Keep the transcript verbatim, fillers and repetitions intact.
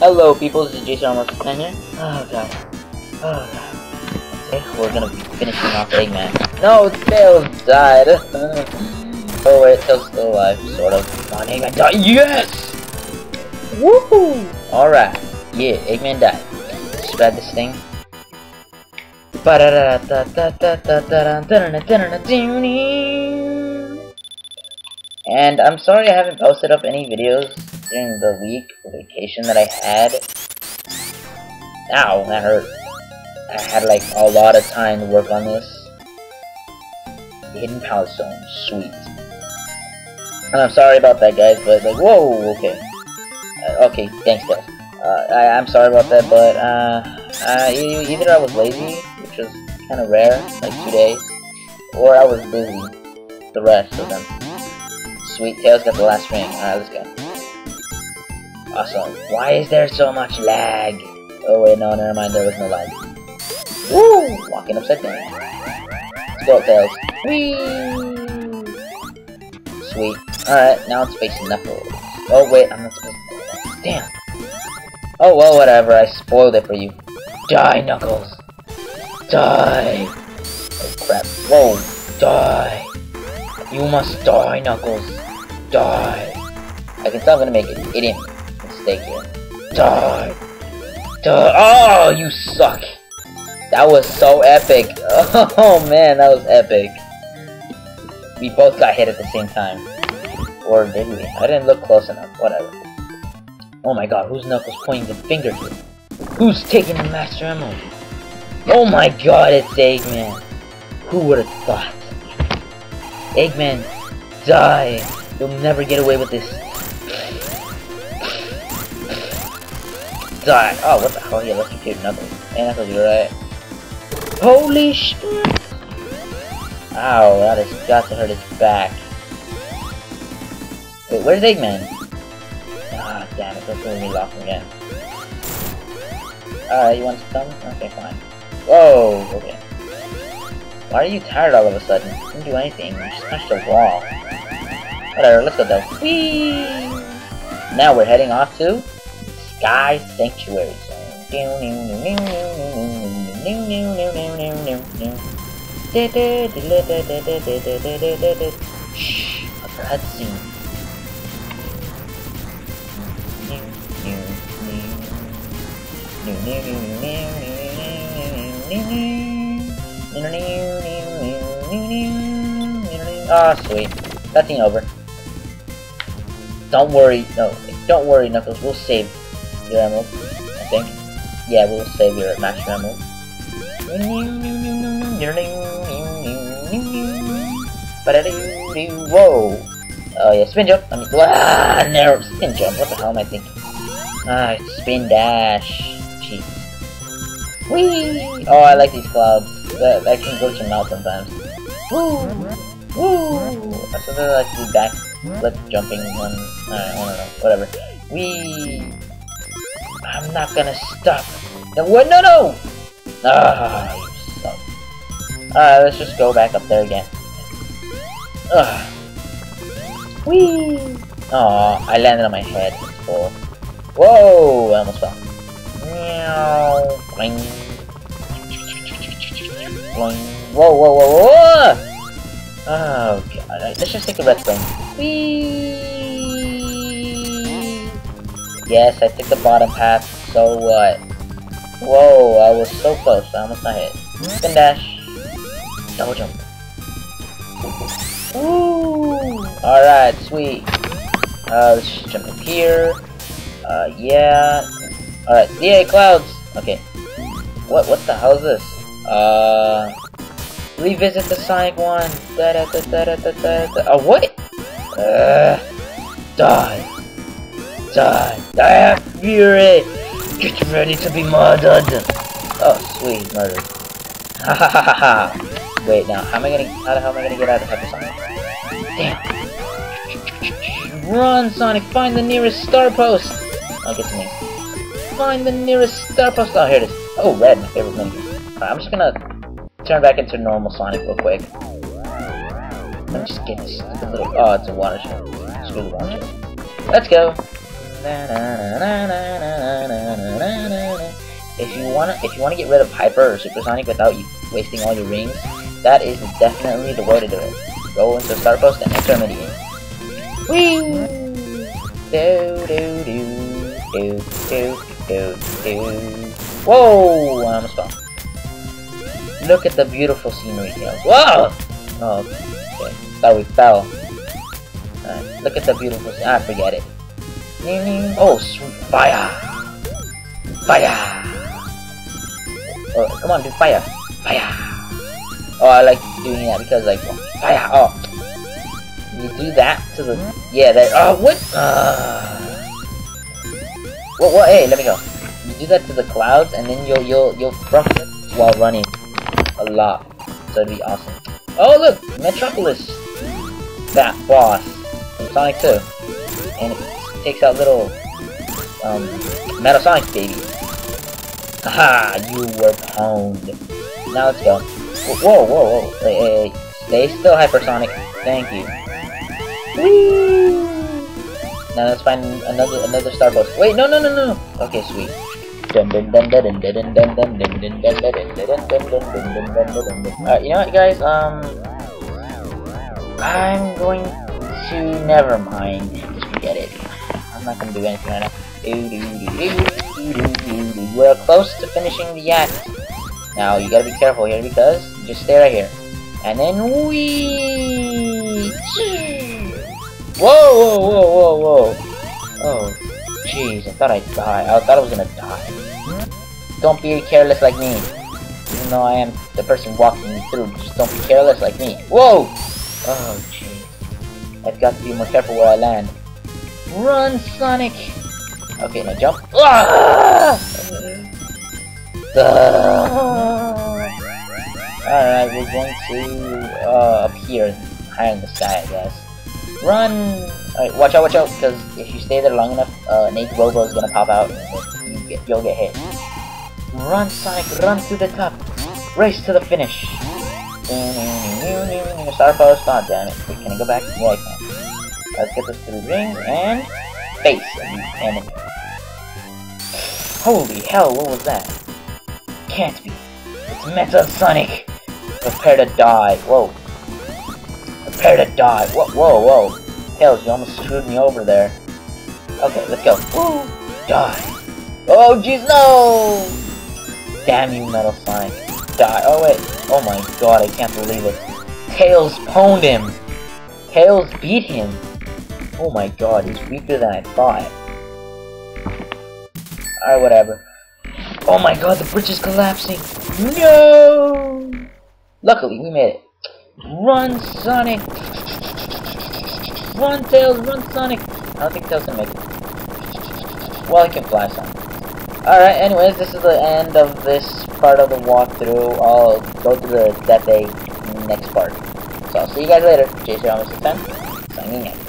Hello people, this is jzromosit here. Oh god. Oh god. Okay, we're gonna be finishing off Eggman. No, Tails died! Oh wait, Tails still alive, sort of. Come on, Eggman died! Yes! Woohoo! Alright. Yeah, Eggman died. Let's grab this thing. And I'm sorry I haven't posted up any videos during the week, the vacation that I had. Ow, that hurt. I had like a lot of time to work on this. The Hidden Palace Zone, sweet. And I'm sorry about that, guys, but like, whoa, okay. Uh, okay, thanks, guys. Uh, I, I'm sorry about that, but uh, uh, either I was lazy, which was kind of rare, like two days, or I was busy, the rest of them. Sweet, Tails got the last ring. Alright, let's go. Awesome. Why is there so much lag? Oh wait, no, never mind, there was no lag. Woo! Walking upside down. Let's go, Tails. Whee! Sweet. Alright, now it's facing Knuckles. Oh wait, I'm not supposed to... Damn! Oh well, whatever, I spoiled it for you. Die, Knuckles! Die! Oh crap. Whoa! Die! You must die, Knuckles! Die! I can tell I'm gonna make an idiot mistake here. Die! Die! Oh, you suck! That was so epic! Oh man, that was epic! We both got hit at the same time. Or did we? I didn't look close enough, whatever. Oh my god, who's Knuckles pointing the finger to? Who's taking the Master Emerald? Oh my god, it's Eggman! Who would've thought? Eggman, die! You'll never get away with this. Die! Oh, what the hell? He electrocuted Knuckles. Hey, Knuckles, you're right. Holy sh! Ow, that has got to hurt his back. Wait, where's Eggman? Ah, damn it, that's gonna be locked again. Alright, you want some? Okay, fine. Whoa, okay. Why are you tired all of a sudden? You didn't do anything, you just smashed a wall. Whatever, let's go though. Whee! Now we're heading off to Sky Sanctuary Zone. Shh, a cutscene. Ah, oh, sweet. Cutscene over. Don't worry, no, don't worry, Knuckles, we'll save your emerald, I think. Yeah, we'll save your Master Emerald. Whoa! Oh yeah, spin jump! I mean, ah, narrow spin jump, what the hell am I thinking? Ah, spin dash. Jeez. Whee! Oh, I like these clouds. That, that can go to your mouth sometimes. Woo! Woo! I sort of like to do back flip jumping one, uh, I don't know, whatever. Wee! I'm not gonna stop. No, what? No, no! Ah, you suck. Alright, let's just go back up there again. Ugh. Wee! Aw, I landed on my head. It's cool. Whoa! I almost fell. Meow! Boing! Boing! Whoa, whoa, whoa, whoa! Oh god, let's just take a red thing. Whee! Yes, I took the bottom path, so what? Whoa, I was so close, I almost got hit. Spin dash. Double jump. Woo! Alright, sweet. Uh, let's just jump up here. Uh, yeah. Alright, yay, clouds! Okay. What, what the hell is this? Uh... Revisit the Sonic one. Da da da da da da da. Oh what? Uh, die, die, die, fury! Get ready to be murdered. Oh sweet, murdered. Ha ha ha ha. Wait now, how am I gonna? How the hell am I gonna get out of Hyper Sonic? Damn! Run, Sonic! Find the nearest Star Post. I'll get to me. Find the nearest Star Post. Oh here it is. Oh red, my favorite menu. Alright, I'm just gonna. Turn back into normal Sonic real quick. I'm just getting this little. Oh, it's a water show. Screw the water show. Let's go. you wanna if you wanna get rid of Hyper or Super Sonic without you wasting all your rings, that is definitely the way to do it. Go into Star Post and enter mini game. Whee! Do do do do do do do. Whoa! I'm a spawn. Look at the beautiful scenery here. Whoa! Oh, okay. Thought we fell. Alright, look at the beautiful scenery. Ah, forget it. Oh, fire! Fire! Oh, come on, do fire! Fire! Oh, I like doing that because, like, fire! Oh! You do that to the. Yeah, that. Oh, what? Uh... What? What? Hey, let me go. You do that to the clouds, and then you'll you'll you'll profit while running a lot. So it'd be awesome. Oh, look, Metropolis. That boss from Sonic two, and it takes out little um Metal Sonic baby. Haha, you were pwned. Now let's go. Whoa, whoa, whoa! Hey, hey, stay still, Hyper Sonic. Thank you. Whee! Now let's find another another Star Post. Wait, no no no no. Okay, sweet. Alright, you know what, guys? Um, I'm going to never mind. Just forget it. I'm not gonna do anything right now. We're close to finishing the act. Now you gotta be careful here because just stay right here. And then we. Whoa, whoa, whoa, whoa, whoa. Oh, jeez, I thought I'd die. I thought I was gonna die. Don't be careless like me. Even though I am the person walking you through, just don't be careless like me. Whoa! Oh, jeez. I've got to be more careful where I land. Run, Sonic! Okay, now jump. Ah! Alright, we're going to uh, up here, high in the sky, I guess. Run! Alright, watch out, watch out, because if you stay there long enough, uh, Nate Robo is gonna pop out and you get, you'll get hit. Run, Sonic, run to the top! Race to the finish! Star Post, oh damn it. Can I go back? Yeah, I can. Let's get this through the ring and face an enemy. Holy hell, what was that? Can't be. It's Metal Sonic! Prepare to die. Whoa. Prepare to die. Whoa, whoa, whoa. Tails, you almost screwed me over there. Okay, let's go. Woo! Die. Oh, jeez, no! Damn you, Metal Sonic. Die. Oh, wait. Oh my god, I can't believe it. Tails pwned him. Tails beat him. Oh my god, he's weaker than I thought. Alright, whatever. Oh my god, the bridge is collapsing. No! Luckily, we made it. Run, Sonic! Run, Tails! Run, Sonic! I don't think Tails can make it. Well, I can fly, Sonic. Alright, anyways, this is the end of this part of the walkthrough. I'll go through the, that day next part. So, I'll see you guys later. jzromosit signing out.